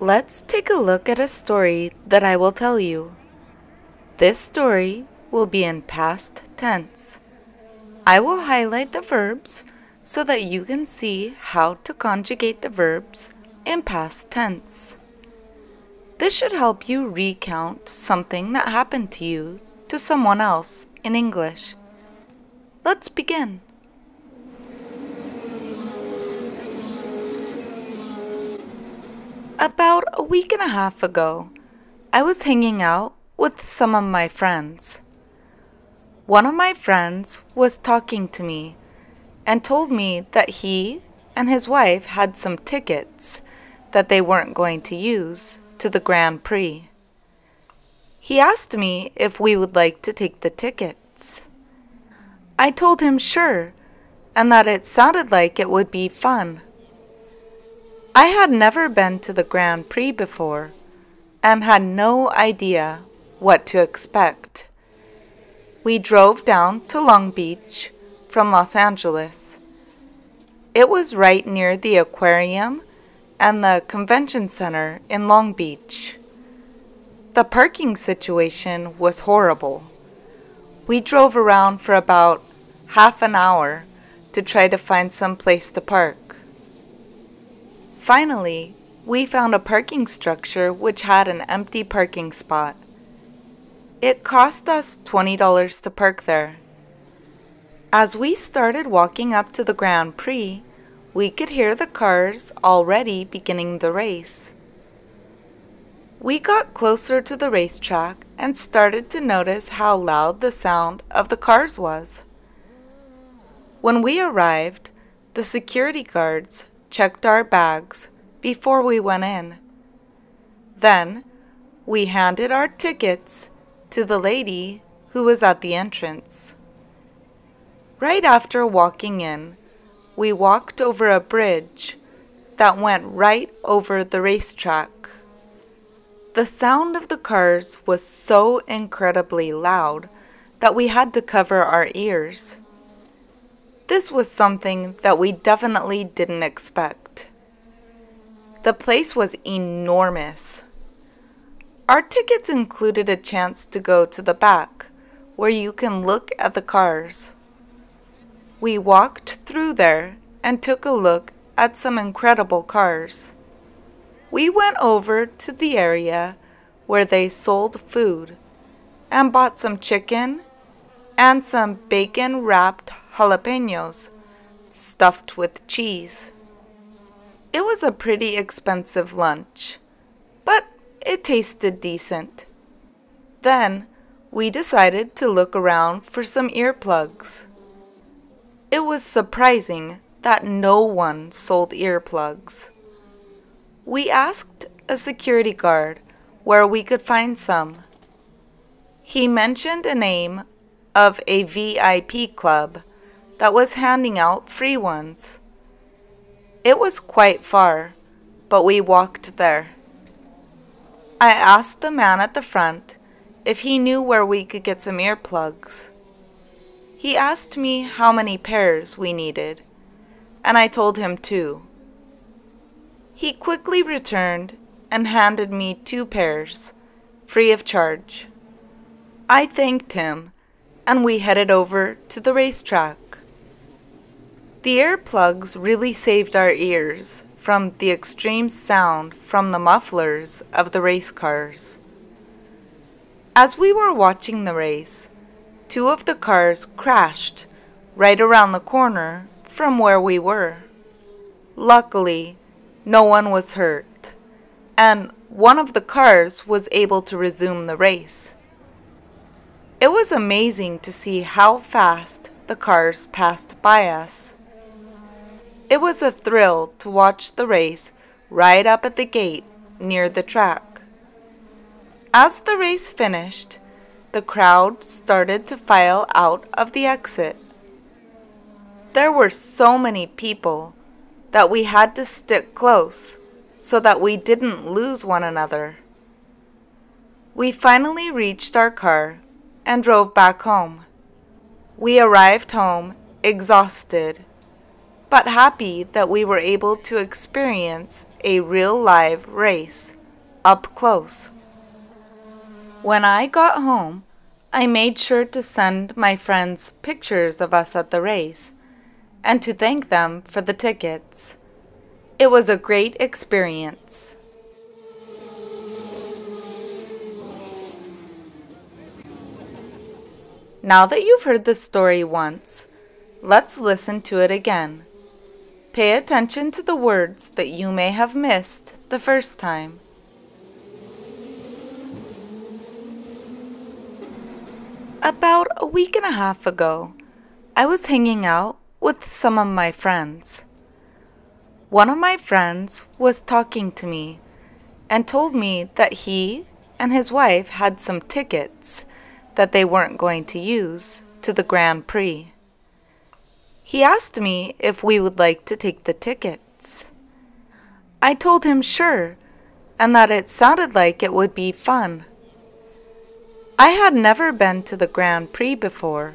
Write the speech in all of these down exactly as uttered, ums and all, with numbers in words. Let's take a look at a story that I will tell you. This story will be in past tense. I will highlight the verbs so that you can see how to conjugate the verbs in past tense. This should help you recount something that happened to you to someone else in English. Let's begin. About a week and a half ago, I was hanging out with some of my friends. One of my friends was talking to me and told me that he and his wife had some tickets that they weren't going to use to the Grand Prix. He asked me if we would like to take the tickets. I told him sure, and that it sounded like it would be fun. I had never been to the Grand Prix before and had no idea what to expect. We drove down to Long Beach from Los Angeles. It was right near the aquarium and the convention center in Long Beach. The parking situation was horrible. We drove around for about half an hour to try to find some place to park. Finally, we found a parking structure which had an empty parking spot. It cost us twenty dollars to park there. As we started walking up to the Grand Prix, we could hear the cars already beginning the race. We got closer to the racetrack and started to notice how loud the sound of the cars was. When we arrived, the security guards checked our bags before we went in. Then we handed our tickets to the lady who was at the entrance. Right after walking in, we walked over a bridge that went right over the racetrack. The sound of the cars was so incredibly loud that we had to cover our ears. This was something that we definitely didn't expect. The place was enormous. Our tickets included a chance to go to the back, where you can look at the cars. We walked through there and took a look at some incredible cars. We went over to the area where they sold food and bought some chicken and some bacon-wrapped jalapenos stuffed with cheese. It was a pretty expensive lunch, but it tasted decent. Then we decided to look around for some earplugs. It was surprising that no one sold earplugs. We asked a security guard where we could find some. He mentioned a name of a V I P club that was handing out free ones. It was quite far, but we walked there. I asked the man at the front if he knew where we could get some earplugs. He asked me how many pairs we needed, and I told him two. He quickly returned and handed me two pairs, free of charge. I thanked him, and we headed over to the racetrack. The earplugs really saved our ears from the extreme sound from the mufflers of the race cars. As we were watching the race, two of the cars crashed right around the corner from where we were. Luckily, no one was hurt, and one of the cars was able to resume the race. It was amazing to see how fast the cars passed by us. It was a thrill to watch the race right up at the gate near the track. As the race finished, the crowd started to file out of the exit. There were so many people that we had to stick close so that we didn't lose one another. We finally reached our car and drove back home. We arrived home exhausted, but happy that we were able to experience a real live race, up close. When I got home, I made sure to send my friends pictures of us at the race and to thank them for the tickets. It was a great experience. Now that you've heard the story once, let's listen to it again. Pay attention to the words that you may have missed the first time. About a week and a half ago, I was hanging out with some of my friends. One of my friends was talking to me and told me that he and his wife had some tickets that they weren't going to use to the Grand Prix. He asked me if we would like to take the tickets. I told him sure, and that it sounded like it would be fun. I had never been to the Grand Prix before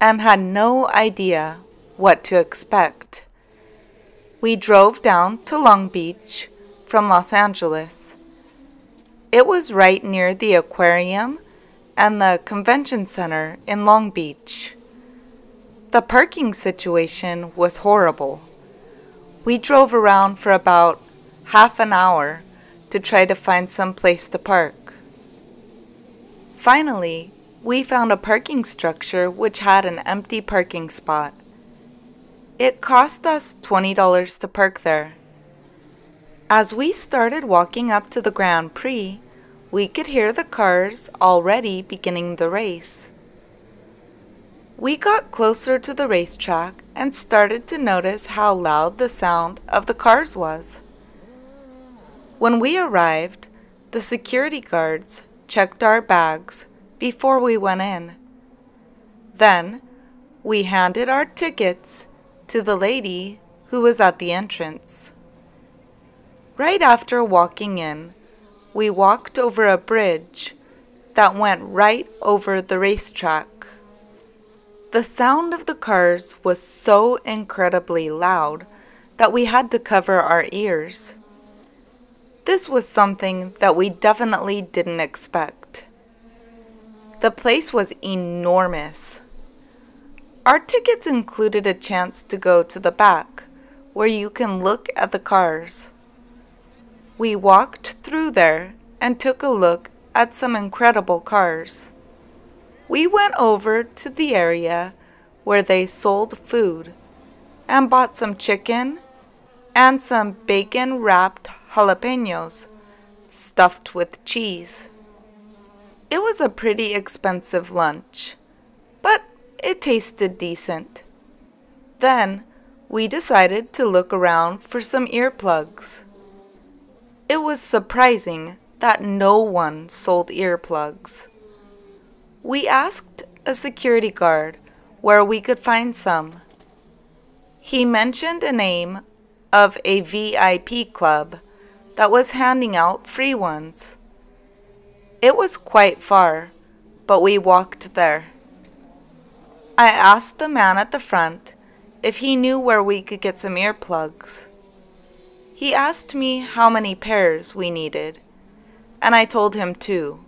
and had no idea what to expect. We drove down to Long Beach from Los Angeles. It was right near the aquarium and the convention center in Long Beach. The parking situation was horrible. We drove around for about half an hour to try to find some place to park. Finally, we found a parking structure which had an empty parking spot. It cost us twenty dollars to park there. As we started walking up to the Grand Prix, we could hear the cars already beginning the race. We got closer to the racetrack and started to notice how loud the sound of the cars was. When we arrived, the security guards checked our bags before we went in. Then we handed our tickets to the lady who was at the entrance. Right after walking in, we walked over a bridge that went right over the racetrack. The sound of the cars was so incredibly loud that we had to cover our ears. This was something that we definitely didn't expect. The place was enormous. Our tickets included a chance to go to the back, where you can look at the cars. We walked through there and took a look at some incredible cars. We went over to the area where they sold food and bought some chicken and some bacon-wrapped jalapenos stuffed with cheese. It was a pretty expensive lunch, but it tasted decent. Then we decided to look around for some earplugs. It was surprising that no one sold earplugs. We asked a security guard where we could find some. He mentioned a name of a V I P club that was handing out free ones. It was quite far, but we walked there. I asked the man at the front if he knew where we could get some earplugs. He asked me how many pairs we needed, and I told him two.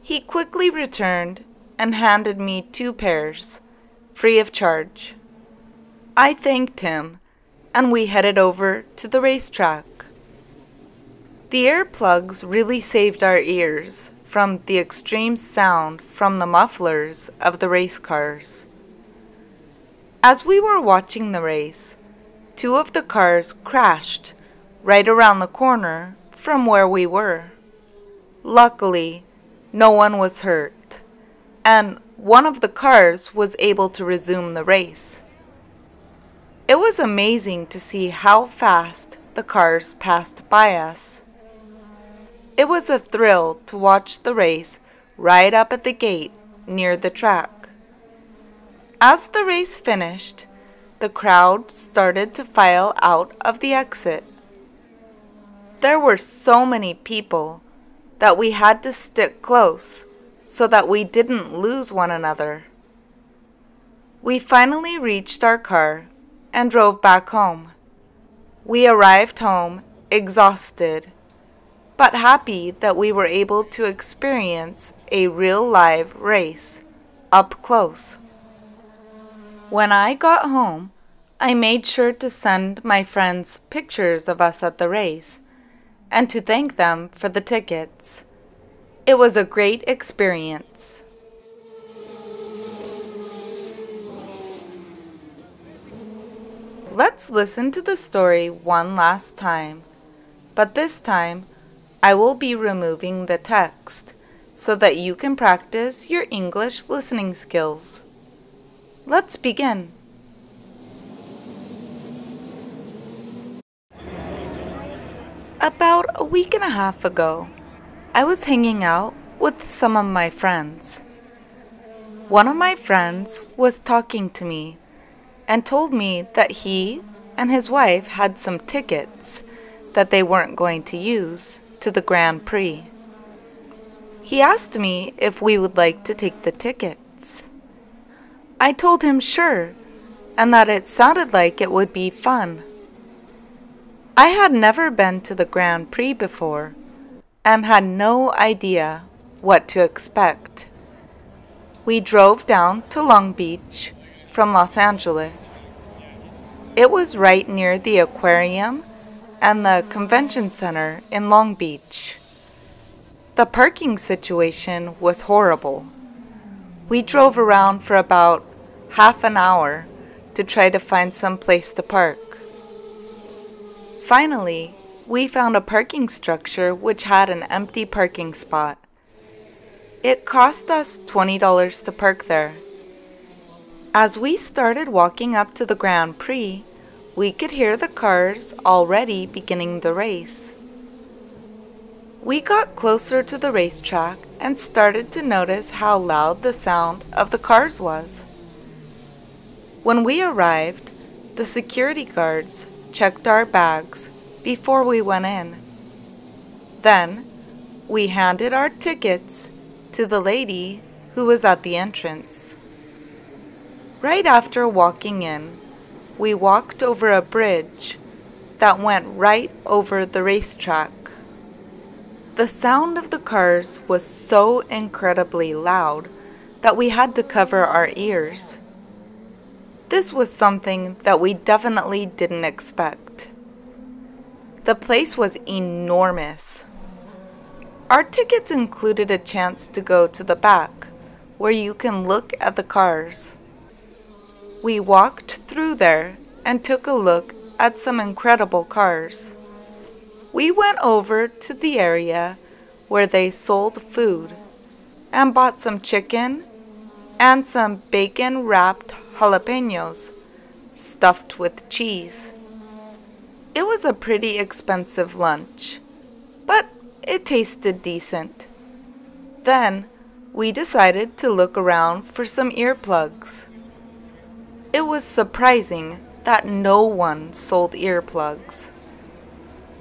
He quickly returned and handed me two pairs, free of charge. I thanked him, and we headed over to the racetrack. The earplugs really saved our ears from the extreme sound from the mufflers of the race cars. As we were watching the race, two of the cars crashed right around the corner from where we were. Luckily, no one was hurt, and one of the cars was able to resume the race. It was amazing to see how fast the cars passed by us. It was a thrill to watch the race right up at the gate near the track. As the race finished, the crowd started to file out of the exit. There were so many people that we had to stick close so that we didn't lose one another. We finally reached our car and drove back home. We arrived home exhausted, but happy that we were able to experience a real live race up close. When I got home, I made sure to send my friends pictures of us at the race and to thank them for the tickets. It was a great experience. Let's listen to the story one last time, but this time I will be removing the text so that you can practice your English listening skills. Let's begin. About a week and a half ago, I was hanging out with some of my friends. One of my friends was talking to me and told me that he and his wife had some tickets that they weren't going to use to the Grand Prix. He asked me if we would like to take the tickets. I told him sure, and that it sounded like it would be fun. I had never been to the Grand Prix before and had no idea what to expect. We drove down to Long Beach from Los Angeles. It was right near the aquarium and the convention center in Long Beach. The parking situation was horrible. We drove around for about half an hour to try to find some place to park. Finally, we found a parking structure which had an empty parking spot. It cost us twenty dollars to park there. As we started walking up to the Grand Prix, we could hear the cars already beginning the race. We got closer to the racetrack and started to notice how loud the sound of the cars was. When we arrived, the security guards checked our bags before we went in. Then we handed our tickets to the lady who was at the entrance. Right after walking in, we walked over a bridge that went right over the racetrack. The sound of the cars was so incredibly loud that we had to cover our ears. This was something that we definitely didn't expect. The place was enormous. Our tickets included a chance to go to the back, where you can look at the cars. We walked through there and took a look at some incredible cars. We went over to the area where they sold food and bought some chicken and some bacon-wrapped jalapenos stuffed with cheese. It was a pretty expensive lunch, but it tasted decent. Then we decided to look around for some earplugs. It was surprising that no one sold earplugs.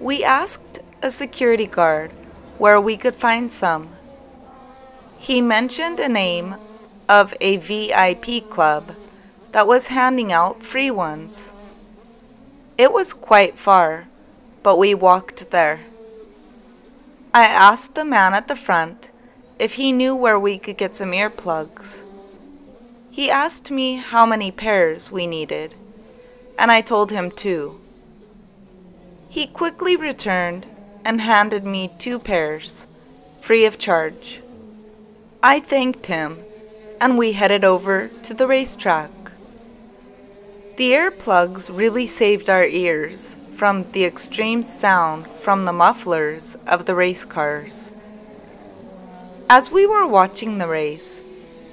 We asked a security guard where we could find some. He mentioned the name of a V I P club that was handing out free ones. It was quite far, but we walked there. I asked the man at the front if he knew where we could get some earplugs. He asked me how many pairs we needed, and I told him two. He quickly returned and handed me two pairs, free of charge. I thanked him, and we headed over to the racetrack. The earplugs really saved our ears from the extreme sound from the mufflers of the race cars. As we were watching the race,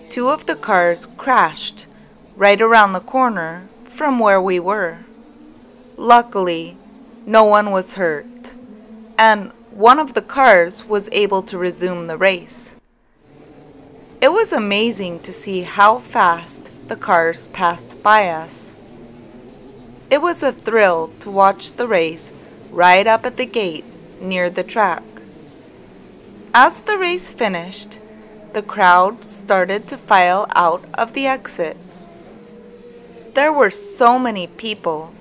two of the cars crashed right around the corner from where we were. Luckily, no one was hurt, and one of the cars was able to resume the race. It was amazing to see how fast the cars passed by us. It was a thrill to watch the race right up at the gate near the track. As the race finished, the crowd started to file out of the exit. There were so many people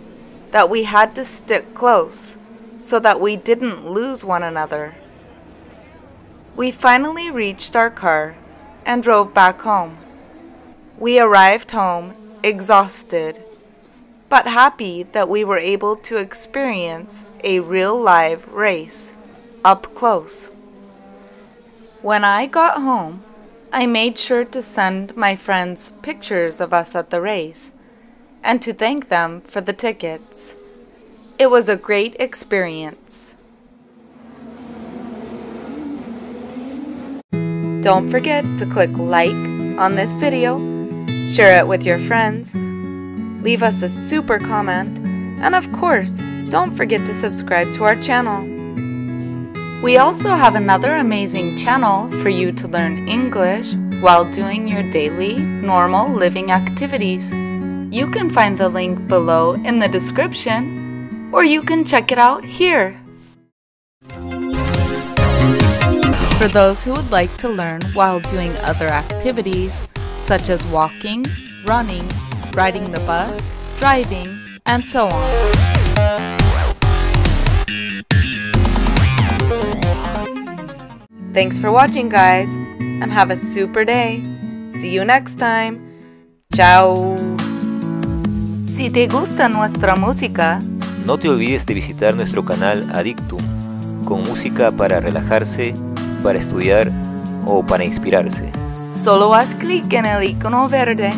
that we had to stick close so that we didn't lose one another. We finally reached our car and drove back home. We arrived home exhausted, but happy that we were able to experience a real live race up close. When I got home, I made sure to send my friends pictures of us at the race and to thank them for the tickets. It was a great experience. Don't forget to click like on this video, share it with your friends, leave us a super comment, and of course, don't forget to subscribe to our channel. We also have another amazing channel for you to learn English while doing your daily, normal living activities. You can find the link below in the description, or you can check it out here. For those who would like to learn while doing other activities, such as walking, running, riding the bus, driving, and so on. Thanks for watching, guys, and have a super day. See you next time. Chao. Si te gusta nuestra música, no te olvides de visitar nuestro canal Addictum, con música para relajarse, para estudiar o para inspirarse. Solo haz clic en el icono verde.